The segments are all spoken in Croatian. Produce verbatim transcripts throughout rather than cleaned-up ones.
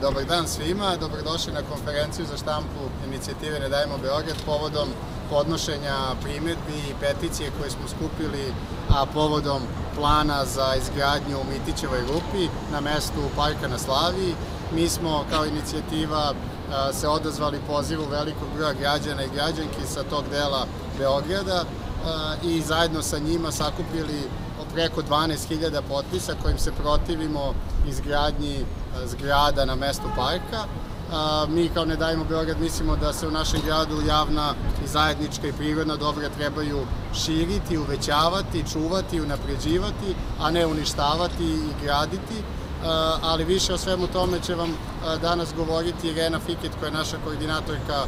Dobar dan svima, dobrodošli na konferenciju za štampu inicijative Ne davimo Beograd povodom podnošenja primedbi i peticije koje smo skupili a povodom plana za izgradnju u Mitićevoj rupi na mestu parka na Slaviji. Mi smo kao inicijativa se odazvali pozivu velikog broja građana i građanki sa tog dela Beograda i zajedno sa njima sakupili preko dvanaest hiljada potpisa kojim se protivimo izgradnji zgrada na mestu parka. Mi kao Ne davimo Beograd mislimo da se u našem gradu javna i zajednička i prirodna dobra trebaju širiti, uvećavati, čuvati, unapređivati, a ne uništavati i graditi. Ali više o svemu tome će vam danas govoriti Irena Fiket, koja je naša koordinatorka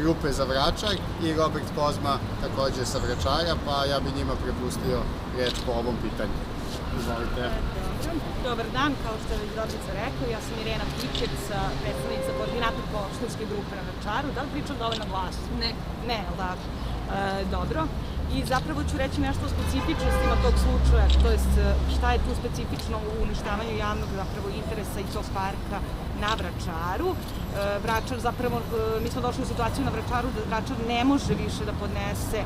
grupe za Vračar, i Robert Kozma takođe sa Vračara, pa ja bi njima prepustio reč po ovom pitanju. Izvolite. Dobar dan, kao što je već Dobrica rekao, ja sam Irena Fiket, predstavnica koordinatorka opštinske grupe na Vračaru. Da li pričam dovoljno glasno? Ne. Ne, ali da. Dobro. I zapravo ću reći nešto o specifičnostima tog slučaja, to jest šta je tu specifično u uništavanju javnog zapravo interesa i tog parka na Vračaru. Vračar zapravo, mi smo došli u situaciju na Vračaru da Vračar ne može više da podnese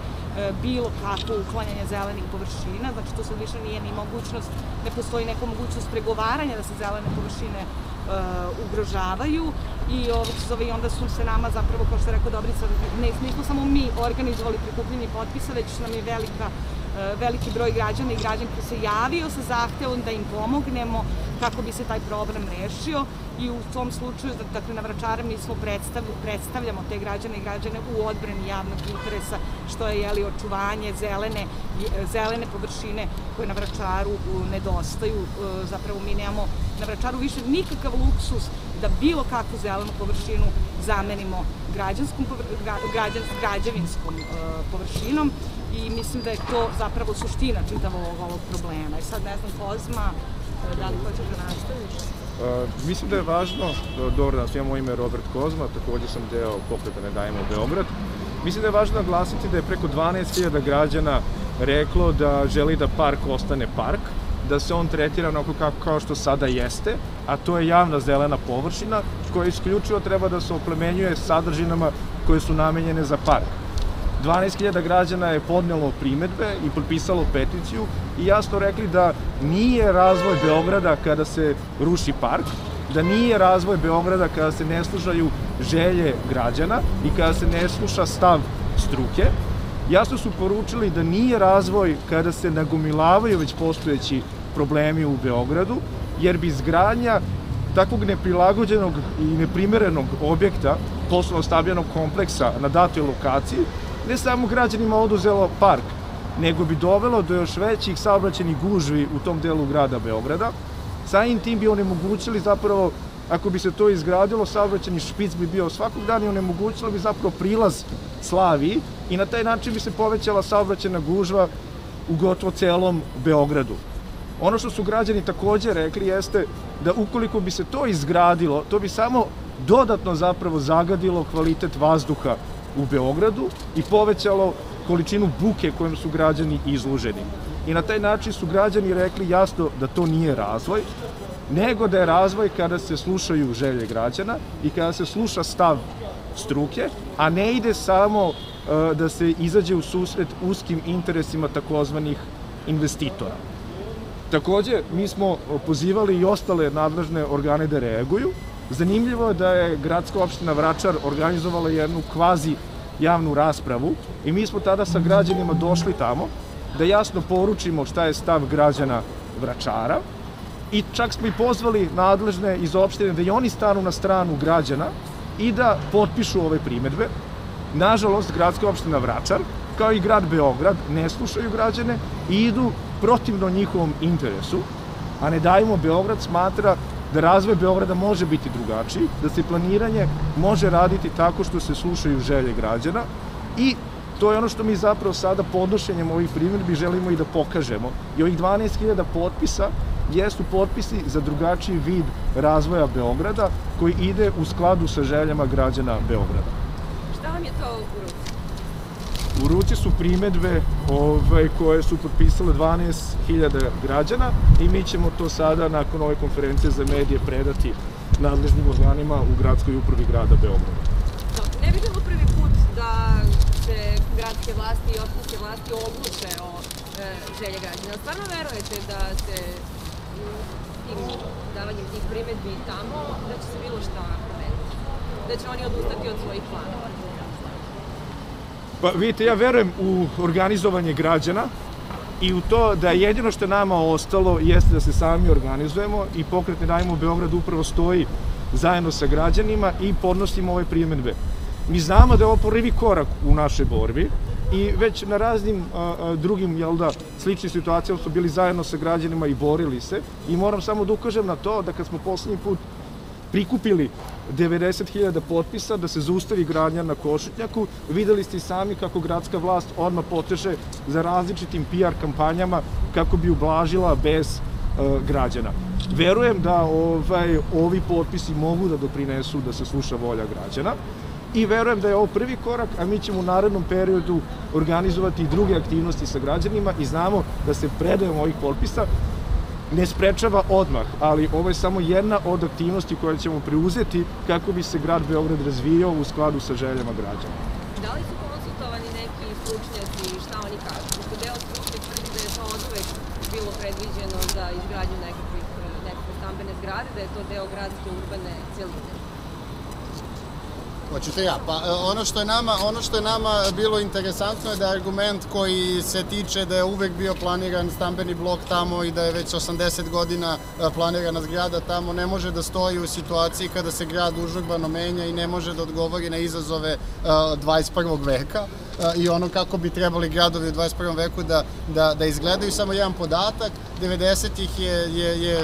bilo kako uklanjanje zelenih površina, znači to sad više nije ni mogućnost, ne postoji neka mogućnost pregovaranja da se zelene površine ugrožavaju i ovo se zove i onda su se nama zapravo, kao što je rekao Dobrica, ne smo samo mi organizovali prikupljanje potpisa, već nam je veliki broj građana i građanki se javio sa zahtevom da im pomognemo kako bi se taj problem rešio i u tom slučaju, dakle na Vračaru mi smo predstavljamo te građane i građane u odbrani javnog interesa, što je jeli očuvanje zelene površine koje na Vračaru nedostaju, zapravo mi nemamo na Vračaru više nikakav luksus da bilo kakvu zelenu površinu zamenimo građevinskom površinom i mislim da je to zapravo suština čitavog ovog problema. I sad ne znam, Kozma, da li hoćeš da nastaviš? Mislim da je važno, dobro da nas imamo, ime Robert Kozma, takođe sam deo pokreta Ne davimo Beograd. Mislim da je važno naglasiti da je preko dvanaest hiljada građana reklo da želi da park ostane park, da se on tretira onako kao što sada jeste, a to je javna zelena površina koja isključivo treba da se oplemenjuje sadržinama koje su namenjene za park. dvanaest hiljada građana je podnelo primedbe i potpisalo peticiju i jasno rekli da nije razvoj Beograda kada se ruši park, da nije razvoj Beograda kada se ne slušaju želje građana i kada se ne sluša stav struke. Jasno su poručili da nije razvoj kada se nagomilavaju već postojeći problemi u Beogradu, jer bi izgradnja takvog neprilagođenog i neprimerenog objekta, poslovno stabilnog kompleksa na datoj lokaciji, ne samo građanima oduzelo park, nego bi dovelo do još većih saobraćajnih gužvi u tom delu grada Beograda. Samim tim bi onemogućili zapravo, ako bi se to izgradilo, saobraćajni špic bi bio svakog dana i onemogućilo bi zapravo prilaz Slaviji i na taj način bi se povećala saobraćajna gužva u gotovo celom Beogradu. Ono što su građani takođe rekli jeste da ukoliko bi se to izgradilo, to bi samo dodatno zapravo zagadilo kvalitet vazduha u Beogradu i povećalo količinu buke kojom su građani izloženi. I na taj način su građani rekli jasno da to nije razvoj, nego da je razvoj kada se slušaju želje građana i kada se sluša stav struke, a ne ide samo da se izađe u susret uskim interesima takozvanih investitora. Takođe, mi smo pozivali i ostale nadležne organe da reaguju. Zanimljivo je da je gradska opština Vračar organizovala jednu kvazi javnu raspravu i mi smo tada sa građanima došli tamo da jasno poručimo šta je stav građana Vračara i čak smo i pozvali nadležne iz opštine da i oni stanu na stranu građana i da potpišu ove primedbe. Nažalost, gradska opština Vračar, kao i grad Beograd, ne slušaju građane i idu protivno njihovom interesu, a Ne davimo Beograd smatra da razvoj Beograda može biti drugačiji, da se planiranje može raditi tako što se slušaju želje građana i to je ono što mi zapravo sada podnošenjem ovih primedbi želimo i da pokažemo. I ovih dvanaest hiljada potpisa jesu potpisi za drugačiji vid razvoja Beograda koji ide u skladu sa željama građana Beograda. Šta vam je to u ruci? U ruci su primedbe koje su potpisale dvanaest hiljada građana i mi ćemo to sada nakon ove konferencije za medije predati nadležnim organima u gradskoj upravi grada Beograda. Ne bi bilo prvi put da se gradske vlasti i opštinske vlasti odluče o želje građana. Stvarno verujete da se davanjem tih primedbi tamo, da će se bilo šta promeniti? Da će oni odustati od svojih planova? Pa vidite, ja verujem u organizovanje građana i u to da jedino što je nama ostalo jeste da se sami organizujemo i pokret Ne davimo Beograd upravo stoji zajedno sa građanima i podnosimo ove primedbe. Mi znamo da je ovo prvi korak u našoj borbi i već na raznim drugim sličnim situacijama su bili zajedno sa građanima i borili se i moram samo da ukažem na to da kad smo poslednji put prikupili devedeset hiljada potpisa da se zaustavi gradnja na Košutnjaku. Videli ste i sami kako gradska vlast odmah poteže za različitim P R kampanjama kako bi ublažila bes građana. Verujem da ovi potpisi mogu da doprinesu da se sluša volja građana i verujem da je ovo prvi korak, a mi ćemo u narednom periodu organizovati i druge aktivnosti sa građanima i znamo da se predajemo ovih potpisa ne sprečava odmah, ali ovo je samo jedna od aktivnosti koje ćemo preuzeti kako bi se grad Beograd razvijao u skladu sa željama građana. Da li su konsultovani neki stručnjaci, šta oni kažu? Pošto deo stručnjaka tvrdi da je to oduvek bilo predviđeno za izgradnju nekakve stambene zgrade, da je to deo gradske urbane celine. Hoćete ja? Pa ono što je nama bilo interesantno je da je argument koji se tiče da je uvek bio planiran stambeni blok tamo i da je već osamdeset godina planirana zgrada tamo ne može da stoji u situaciji kada se grad užurbano menja i ne može da odgovori na izazove dvadeset prvog veka i ono kako bi trebali gradovi u dvadeset prvom veku da izgledaju. Samo jedan podatak, devedesetih je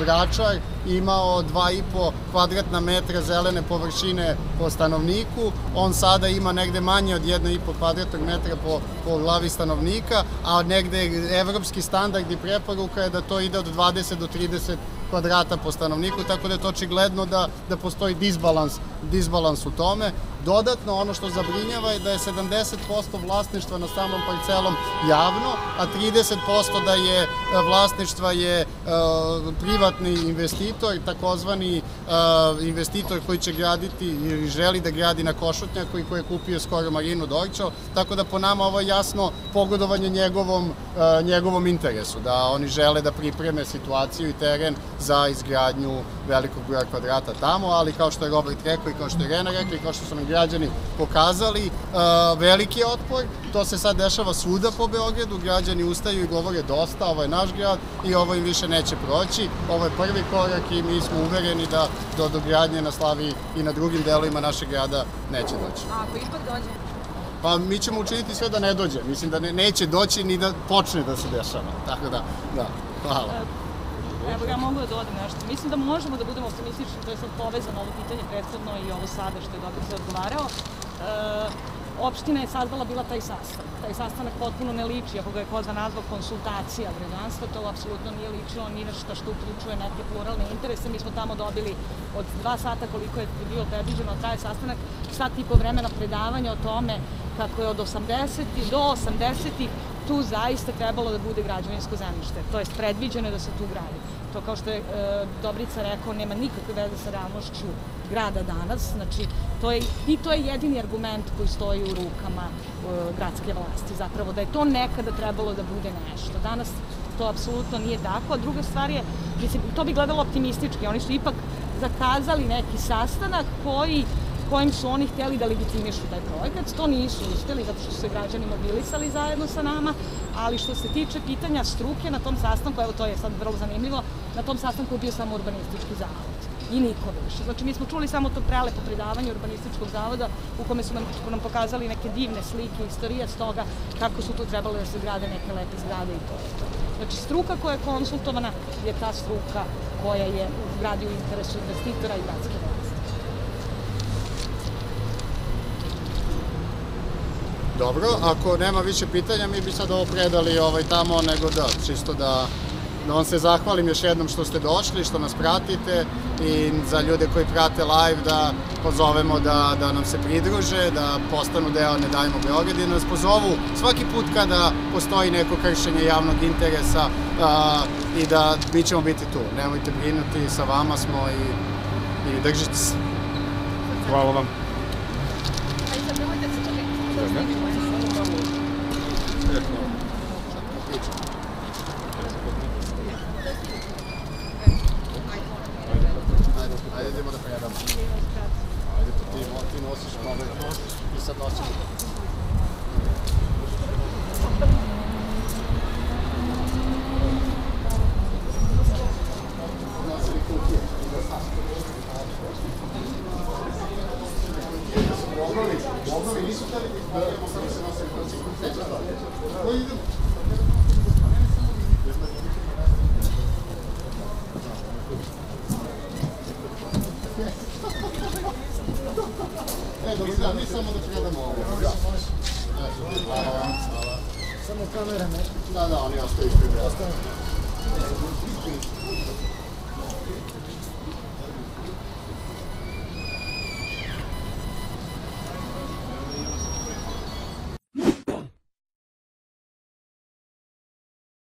Vračar imao dva i po kvadratna metra zelene površine po stanovniku, on sada ima negde manje od jedan i po kvadratnog metra po glavi stanovnika, a negde evropski standard i preporuka je da to ide od dvadeset do trideset kvadrata po stanovniku, tako da je to očigledno da postoji disbalans u tome. Dodatno, ono što zabrinjava je da je sedamdeset posto vlasništva na samom parcelom javno, a trideset posto da je vlasništva je privatni investitor, takozvani investitor koji će graditi ili želi da gradi na Košutnjaku i koji je kupio skoro Marinu Dorčo, tako da po nama ovo je jasno pogodovanje njegovom interesu, da oni žele da pripreme situaciju i teren za izgradnju velikog broja kvadrata tamo, ali kao što je Robert rekao i kao što je Irena rekla i kao što su nam građani pokazali, veliki otpor, to se sad dešava svuda po Beogradu, građani ustaju i govore dosta, ovo je naš grad i ovo im više neće proći, ovo je prvi korak i mi smo uvereni da do dogradnje na Slaviji i na drugim delovima našeg grada neće doći. A ako ipak dođe? Pa mi ćemo učiniti sve da ne dođe, mislim da neće doći ni da počne da se dešava, tako da, da, hvala. Evo, ja mogu da dodam nešto. Mislim da možemo da budemo optimistični, to je sad povezano ovo pitanje prethodno i ovo sada što je Dobrica odgovarao. Opština je sazvala bila taj sastanak. Taj sastanak potpuno ne liči, ako ga je Kozma nazvao konsultacija građanstva, to apsolutno nije ličilo ni na šta što uključuje neke pluralne interese. Mi smo tamo dobili od dva sata koliko je bilo predviđeno traje sastanak, sat i po vremena predavanja o tome kako je od osamdesetih do osamdesetih tu zaista trebalo da bude građevinsko zemljište, to je predviđeno da se tu gradi. To kao što je Dobrica rekao, nema nikakve veze sa realnošću grada danas, znači i to je jedini argument koji stoji u rukama gradske vlasti, zapravo da je to nekada trebalo da bude nešto. Danas to apsolutno nije tako, a druga stvar je, to bi gledalo optimistički, oni su ipak zakazali neki sastanak koji kojim su oni hteli da legitimišu taj projekat. To nisu uspeli, zato što su se građani mobilisali zajedno sa nama, ali što se tiče pitanja struke na tom sastanku, evo to je sad vrlo zanimljivo, na tom sastanku je bio samo Urbanistički zavod i niko više. Znači, mi smo čuli samo to prelepo predavanje Urbanističkog zavoda u kome su nam pokazali neke divne slike, istorije s toga kako su tu trebali da se grade neke lepe zgrade i to je to. Znači, struka koja je konsultovana je ta struka koja je u gradu u interesu investitora i gradske vlasti. Dobro, ako nema više pitanja, mi bi sad ovo predali tamo, nego da, čisto da vam se zahvalim još jednom što ste došli, što nas pratite i za ljude koji prate live da pozovemo da nam se pridruže, da postanu deo Ne davimo Beograd i da nas pozovu svaki put kada postoji neko kršenje javnog interesa i da mi ćemo biti tu. Nemojte brinuti, sa vama smo i i držite se. Hvala vam. Ajde, idemo da pojedamo. Ajde, ti nosiš malo i sad nosiš. Obnovi nisu teli da postavili se nosili koci. Koji idu? E, dobro, da, mi samo da gledamo ovo. Samo kamera, ne? Da, da, oni ostaju ispred. Ostaju.